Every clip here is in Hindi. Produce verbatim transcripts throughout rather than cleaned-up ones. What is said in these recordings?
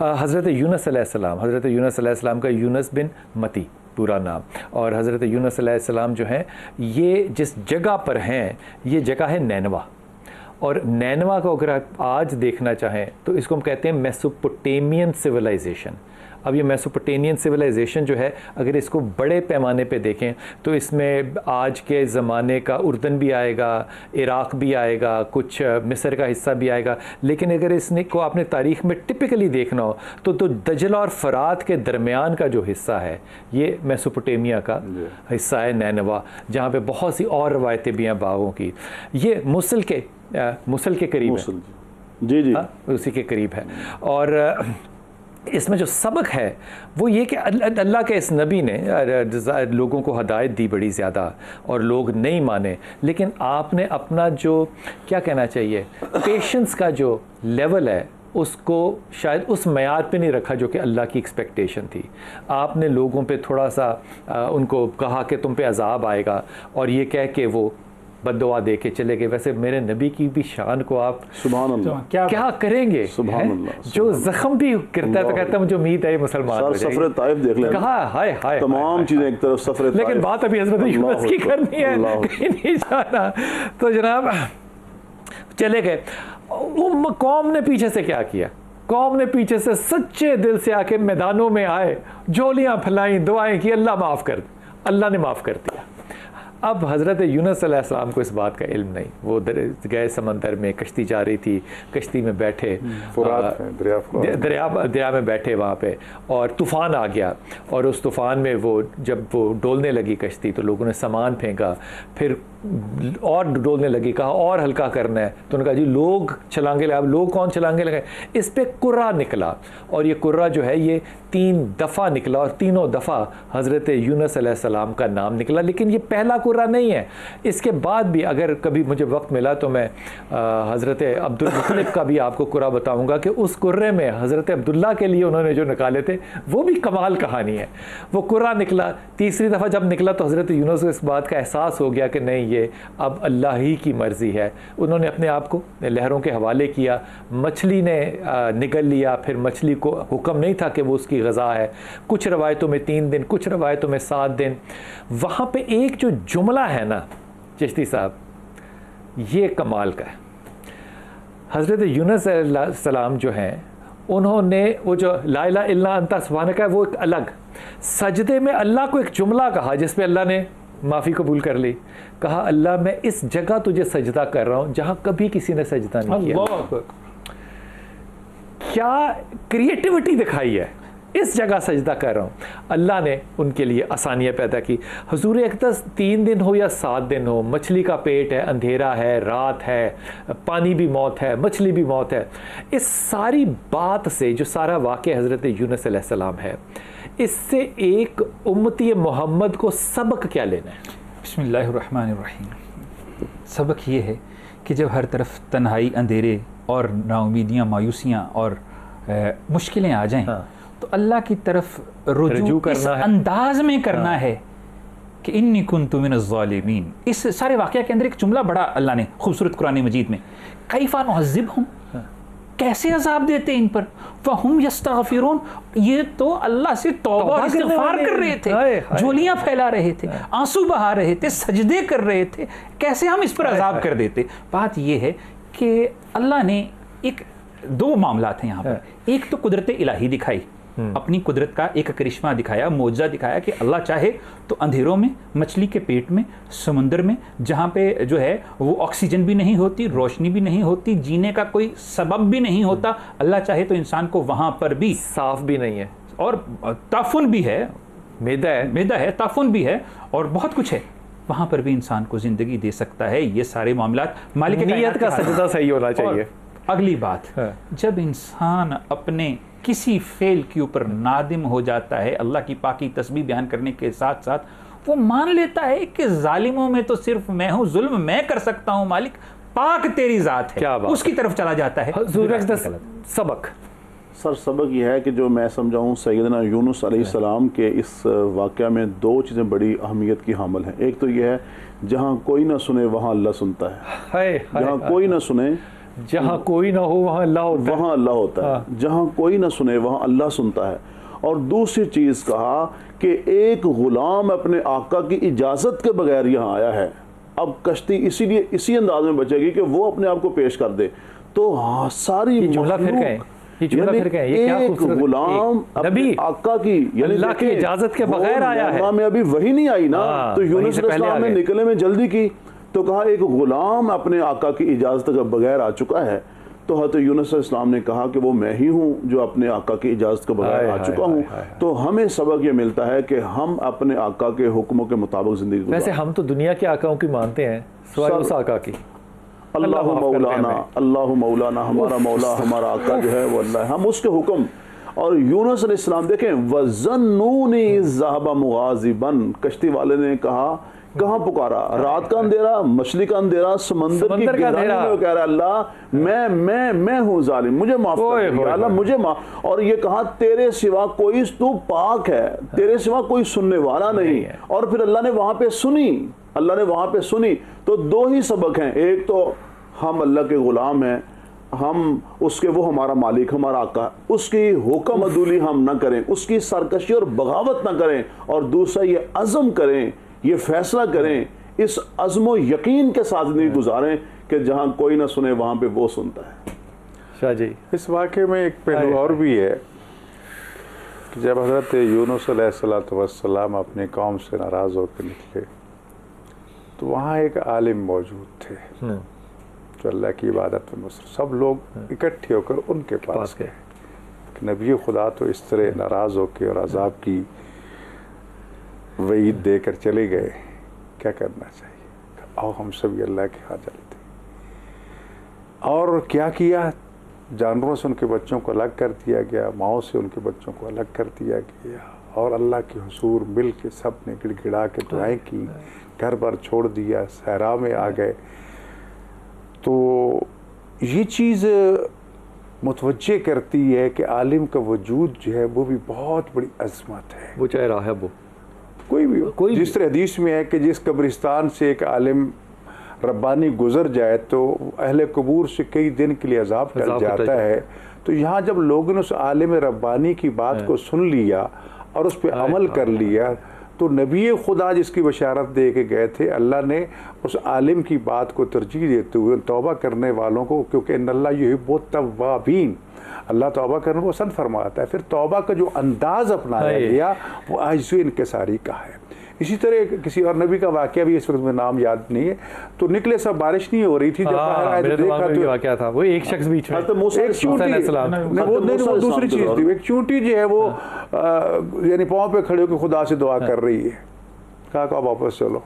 हज़रत यूनस अलैहिस्सलाम, हज़रत यूनस अलैहिस्सलाम का यूनस बिन मती पूरा नाम, और हज़रत यूनस अलैहिस्सलाम जो हैं ये जिस जगह पर हैं ये जगह है नैनवा, और नैनवा को अगर आप आज देखना चाहें तो इसको हम कहते हैं मेसोपोटामियन सिविलाइजेशन। अब ये मेसोपोटामियन सिविलाइजेशन जो है अगर इसको बड़े पैमाने पे देखें तो इसमें आज के ज़माने का उर्दन भी आएगा, इराक़ भी आएगा, कुछ मिस्र का हिस्सा भी आएगा। लेकिन अगर इसने को आपने तारीख़ में टिपिकली देखना हो तो, तो दजल और फ़रात के दरमियान का जो हिस्सा है ये मेसोपोटामिया का हिस्सा है नैनवा, जहाँ पर बहुत सी और रवायतें भी हैं बागों की। ये मुसल के आ, मुसल के करीब मुसल। जी जी हाँ, उसी के करीब है। और इसमें जो सबक है वो ये कि अल्लाह के इस नबी ने लोगों को हदायत दी बड़ी ज़्यादा और लोग नहीं माने, लेकिन आपने अपना जो क्या कहना चाहिए पेशेंस का जो लेवल है उसको शायद उस मयार पे नहीं रखा जो कि अल्लाह की एक्सपेक्टेशन थी। आपने लोगों पे थोड़ा सा आ, उनको कहा कि तुम पे अजाब आएगा और ये कह के वो बद्दुआ दे के चले गए। वैसे मेरे नबी की भी शान को आप सुभान अल्लाह क्या, क्या करेंगे सुभान अल्लाह, जो जख्म भी करता है तो कहता है मुझे उम्मीद है मुसलमान सफर ताइफ देख लें, कहा हाय हाय तमाम चीज़ें एक तरफ सफर। लेकिन बात अभी हज़रत यूनस की करनी है, नहीं जाना। तो जनाब चले गए, कौम ने पीछे से क्या किया, कौम ने पीछे से सच्चे दिल से आके मैदानों में आए, झोलियाँ फैलाईं, दुआएँ की, अल्लाह माफ़ कर, अल्लाह ने माफ़ कर दिया। अब हज़रत यूनस अलैहिस्सलाम को इस बात का इल्म नहीं, वो गए समंदर में, कश्ती जा रही थी, कश्ती में बैठे दरिया दरिया दरिया में बैठे वहाँ पे, और तूफ़ान आ गया और उस तूफ़ान में वो जब वो डोलने लगी कश्ती तो लोगों ने सामान फेंका, फिर और डोलने लगी, कहा और हल्का करना है तो उन्होंने कहा जी लोग छलांगे लगा। अब लोग कौन छलांगे लगाए, इस पर कुर्रा निकला और ये कुर्रा जो है ये तीन दफ़ा निकला और तीनों दफ़ा हज़रत यूनस अलैहिस्सलाम का नाम निकला। लेकिन ये पहला कुर्रा नहीं है, इसके बाद भी अगर कभी मुझे वक्त मिला तो मैं हज़रत अब्दुल मुत्तलिब का भी आपको कुर्रा बताऊंगा कि उस कुर्रे में हज़रत अब्दुल्ला के लिए उन्होंने जो निकाले थे वो भी कमाल कहानी है। वो कुर्रा निकला, तीसरी दफ़ा जब निकला तो हज़रत यूनस को इस बात का एहसास हो गया कि नहीं ये अब अल्लाह ही की मर्ज़ी है। उन्होंने अपने आप को लहरों के हवाले किया, मछली ने निगल लिया, फिर मछली को हुक्म नहीं था कि वो उसकी ग़ज़ा है। कुछ रवायतों में तीन दिन, कुछ रवायतों में सात दिन। वहाँ पे एक जो जुमला है ना चिश्ती साहब, ये कमाल का है। हज़रत यूनस सलाम जो हैं उन्होंने वो जो ला इलाहा इल्ला अंता सुभानका है वो एक अलग सजदे में अल्लाह को एक जुमला कहा जिसमें अल्लाह ने माफ़ी कबूल कर ली, कहा अल्लाह मैं इस जगह तुझे सजदा कर रहा हूँ जहाँ कभी किसी ने सजदा नहीं किया। क्या क्रिएटिविटी दिखाई है, इस जगह सजदा कर रहा हूँ। अल्लाह ने उनके लिए आसानियाँ पैदा की। हुजूर अक़दस तीन दिन हो या सात दिन हो, मछली का पेट है, अंधेरा है, रात है, पानी भी मौत है, मछली भी मौत है। इस सारी बात से जो सारा वाक़या हज़रत यूनस अलैहिस्सलाम है, इससे एक उम्मती मोहम्मद को सबक क्या लेना है? बिस्मिल्लाहिर्रहमानिर्रहीम। सबक ये है कि जब हर तरफ तन्हाई, अंधेरे और नाउमीदियाँ, मायूसियाँ और मुश्किलें आ जाएँ हाँ। तो अल्लाह की तरफ रुजू करना है, अंदाज में करना हाँ। है कि इन्नी कुंतु मिन ज़ालिमीन। इस सारे वाक़या के अंदर एक जुमला बड़ा अल्लाह ने खूबसूरत कुरान मजीद में, कैफा नुअज़्ज़िबहुम, कैसे अजाब देते इन पर, वहुम यस्तग़फ़िरून, ये तो अल्लाह से तौबा और इस्तिग़फ़ार कर रहे थे, झोलियाँ फैला रहे थे, आंसू बहा रहे थे, सजदे कर रहे थे, कैसे हम इस पर अजाब कर देते। बात यह है कि अल्लाह ने एक दो मामला थे यहाँ पर, एक तो कुदरत इलाही दिखाई, अपनी कुदरत का एक करिश्मा दिखाया, मौजज़ा दिखाया कि अल्लाह चाहे तो अंधेरों में, मछली के पेट में, समुंदर में, जहाँ पे जो है वो ऑक्सीजन भी नहीं होती, रोशनी भी नहीं होती, जीने का कोई सबब भी नहीं होता, अल्लाह चाहे तो इंसान को वहाँ पर भी, साफ भी नहीं है और ताफुन भी है, मैदा है, मैदा है, ताफुन भी है और बहुत कुछ है, वहाँ पर भी इंसान को ज़िंदगी दे सकता है। ये सारे मामलात मालिक नियत का सजदा सही होना चाहिए। अगली बात, जब इंसान अपने किसी फेल के ऊपर नादिम हो जाता है, अल्लाह की पाकी तस्बीह बयान करने के साथ साथ वो मान लेता है कि जालिमों में तो सिर्फ मैं हूँ, जुल्म मैं कर सकता हूँ, मालिक पाक तेरी जात है, उसकी तरफ चला जाता है। सबक सर, सबक यह है कि जो मैं समझाऊँ सैयदना यूनुस अलैहिस्सलाम के इस वाक़या में दो चीज़ें बड़ी अहमियत की हामिल हैं। एक तो यह है जहाँ कोई ना सुने वहाँ अल्लाह सुनता है, जहाँ कोई ना सुने जहाँ कोई ना हो वहाँ अल्लाह होता है, वहाँ अल्लाह होता है, जहाँ कोई ना सुने वहाँ अल्लाह सुनता है। और दूसरी चीज़ कहा कि एक ग़ुलाम अपने आका की इजाज़त के बगैर यहाँ आया है, अब कश्ती इसीलिए इसी अंदाज में बचेगी कि वो अपने आप को पेश कर दे। तो हाँ, सारी एक गुलाम अपने आका की अल्लाह की इजाजत के बगैर आया है में अभी वही नहीं आई ना, तो यूनस ने निकले में जल्दी की, तो कहा एक गुलाम अपने आका की इजाजत के बगैर आ चुका है। तो हज़रत यूनस अलैहिस्सलाम ने कहा कि वो मैं ही हूँ जो अपने आका की इजाज़त के बगैर आ चुका हूँ। तो हमें सबक ये मिलता है कि हम अपने आका के हुक्मों के मुताबिक ज़िंदगी गुज़ारें। वैसे हम तो दुनिया के आकाओं की मानते हैं, सवाल उस आका की। अल्लाह मौलाना, अल्लाह मौलाना, हमारा मौला हमारा आका जो है वो अल्लाह है, हम उसके हुक्म। और यूनस अलैहिस्सलाम देखें वज़न्नूनी ज़ाहबा मुग़ाज़िबन, कश्ती वाले ने कहा कहाँ पुकारा, रात का अंधेरा, मछली का अंधेरा, समंदर की गहराई में कह रहा अल्लाह मैं मैं मैं हूँ जालिम, मुझे माफ कर अल्लाह, मुझे माफ। और ये कहा तेरे सिवा कोई, तू पाक है, तेरे सिवा कोई सुनने वाला नहीं। और फिर अल्लाह ने वहाँ पे सुनी, अल्लाह ने वहाँ पे सुनी। तो दो ही सबक हैं, एक तो हम अल्लाह के गुलाम हैं, हम उसके वो हमारा मालिक हमारा आका, उसकी हुक्म अदूली हम ना करें, उसकी सरकशी और बगावत ना करें। और दूसरा ये अज़म करें, ये फैसला करें, इस अज़्म और यकीन के साथ नहीं गुजारें कि जहाँ कोई ना सुने वहाँ पे वो सुनता है। शाह जी, इस वाक़े में एक पहलू और भी है कि जब हज़रत यूनुस अलैहिस्सलाम अपने कौम से नाराज़ होकर निकले तो वहाँ एक आलिम मौजूद थे जो अल्लाह की इबादत में मसरूफ़, सब लोग इकट्ठे होकर उनके पास गए कि नबी खुदा तो इस तरह नाराज़ होकर और अज़ाब की वईद देकर चले गए, क्या करना चाहिए, आओ हम सभी अल्लाह के हाथ चलते। और क्या किया, जानवरों से उनके बच्चों को अलग कर दिया गया, माओ से उनके बच्चों को अलग कर दिया गया, और अल्लाह के हुजूर मिल के सब ने गिड़गिड़ा के दुआएं की, घर पर छोड़ दिया, सहरा में आ गए। तो ये चीज़ मुतवज्जे करती है कि आलिम का वजूद जो है वो भी बहुत बड़ी अज़मत है, वो चाहे राहब हो कोई भी हो। कोई जिस तरह हदीस में है कि जिस कब्रिस्तान से एक आलिम रब्बानी गुजर जाए तो अहले कबूर से कई दिन के लिए अजाब टल जाता है। तो यहाँ जब लोगों ने उस आलिम रब्बानी की बात को सुन लिया और उस पर अमल कर लिया तो नबी खुदा जिसकी बशारत दे के गए थे, अल्लाह ने उस आलिम की बात को तरजीह देते हुए तौबा करने वालों को, क्योंकि इनल्ला युहिब्बो तवाबीन, अल्लाह तौबा करने को पसंद फरमाता है। फिर तौबा का जो अंदाज़ अपनाया गया वो अज्ज़ुन इनकसारी का है। इसी तरह किसी और नबी का वाक़या भी इस वक्त में नाम याद नहीं है, तो निकले सब बारिश नहीं हो रही थी, जब बाहर आए देखा तो वाक़या था वो एक शख्स बीच में, एक चूंटी, वो नहीं वो दूसरी चीज़ थी, एक चूंटी जो है वो यानी पाँव पे खड़े होकर खुदा से दुआ कर रही है, कहा कहा वापस चलो,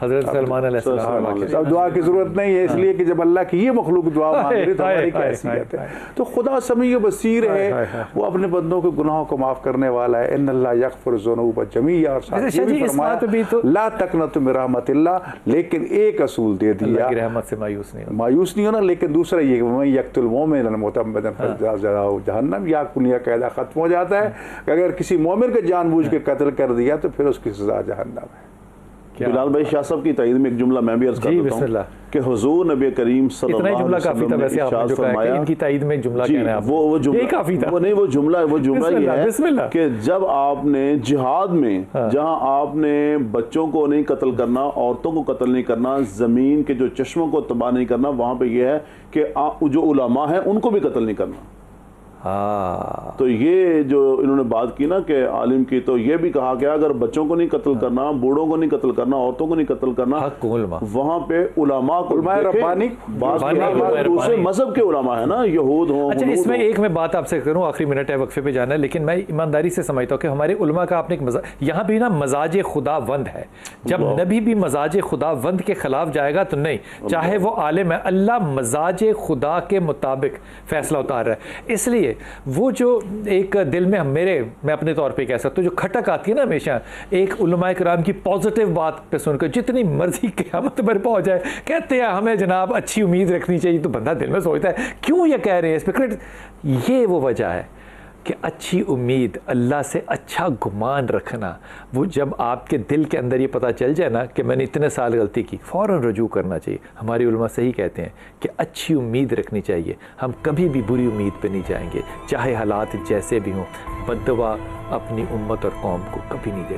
हज़रत सलमान अलैहिस्सलाम वाक़या। अब दुआ की ज़रूरत नहीं है, इसलिए कि जब अल्लाह की ये मखलूक दुआ मांग रही तो हमारी क्या हैसियत है। तो खुदा समीअ बसीर है, वो अपने बंदों के गुनाहों को माफ़ करने वाला है, इन्नल्ला यग़फिरु ज़ुनूब जमीअ। और साथ ये भी फरमाया ला तक़नतू मिन रहमतिल्लाह, लेकिन एक असूल दे दिया रहमत से मायूस नहीं होना, मायूस नहीं होना, लेकिन दूसरा ये वमन यक़्तुल मोमिन मुअम्मदन फ़जज़ाओहु जहन्नम या कुनिया, कायदा ख़त्म हो जाता है कि अगर किसी मोमिन को जानबूझ के कत्ल कर दिया तो फिर उसकी सज़ा जहन्नम है। बिलाल भाई शाह साहब की तायद में एक जुमला मैं भी अर्ज कर देता हूँ कि हुजूर नबी करीम सल्लल्लाहु अलैहि वसल्लम ने इरशाद फरमाया, इनकी तायद में जुमला कहना है, वो वो जुमला काफी था, वो नहीं वो जुमला वो जुमला ये है कि जब आपने जिहाद में, जहाँ आपने बच्चों को नहीं कत्ल करना, औरतों को कत्ल नहीं करना, ज़मीन के जो चश्मों को तबाह नहीं करना, वहाँ पे यह है कि जो उलमा है उनको भी कत्ल नहीं करना। हाँ, तो ये जो इन्होंने बात की ना कि आलिम की, तो ये भी कहा गया अगर बच्चों को नहीं कत्ल करना, बूढ़ों को नहीं कत्ल करना, औरतों को नहीं कत्ल करना, वहाँ पे उलमा को दूसरे मजहब के उलमा है ना, यहूद हो। अच्छा, इसमें एक मैं बात आपसे करूँ, आखिरी मिनट है, वक्फे पे जाना है, लेकिन मैं ईमानदारी से समझता हूँ कि हमारे उलमा का आपने एक यहाँ भी ना मजाज खुदावंद है, जब नबी भी मजाज खुदावंद के खिलाफ जाएगा तो नहीं, चाहे वो आलिम है, अल्लाह मजाज खुदा के मुताबिक फैसला उतार रहा है। इसलिए वो जो एक दिल में हम मेरे मैं अपने तौर पे कह सकता हूँ जो खटक आती है ना हमेशा, एक उलमाए कराम की पॉजिटिव बात पे सुनकर जितनी मर्जी क़यामत बर्पा हो जाए, कहते हैं हमें जनाब अच्छी उम्मीद रखनी चाहिए, तो बंदा दिल में सोचता है क्यों ये कह रहे हैं इस पर, ये वो वजह है। कि अच्छी उम्मीद, अल्लाह से अच्छा गुमान रखना, वो जब आपके दिल के अंदर ये पता चल जाए ना कि मैंने इतने साल गलती की, फ़ौरन रजू करना चाहिए। हमारी उलमा सही कहते हैं कि अच्छी उम्मीद रखनी चाहिए, हम कभी भी बुरी उम्मीद पे नहीं जाएंगे, चाहे हालात जैसे भी हों। बद्दुआ अपनी उम्मत और कौम को कभी नहीं देते।